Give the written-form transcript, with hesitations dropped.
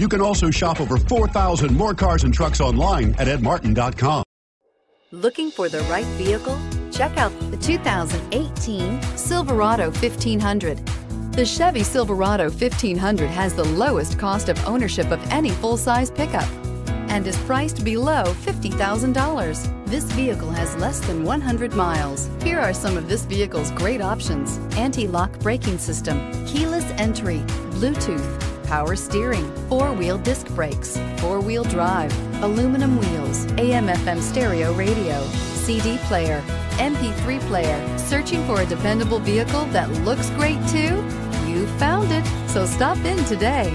You can also shop over 4,000 more cars and trucks online at edmartin.com. Looking for the right vehicle? Check out the 2018 Silverado 1500. The Chevy Silverado 1500 has the lowest cost of ownership of any full-size pickup and is priced below $50,000. This vehicle has less than 100 miles. Here are some of this vehicle's great options: anti-lock braking system, keyless entry, Bluetooth, power steering, four-wheel disc brakes, four-wheel drive, aluminum wheels, AM/FM stereo radio, CD player, MP3 player. Searching for a dependable vehicle that looks great too? You found it, so stop in today.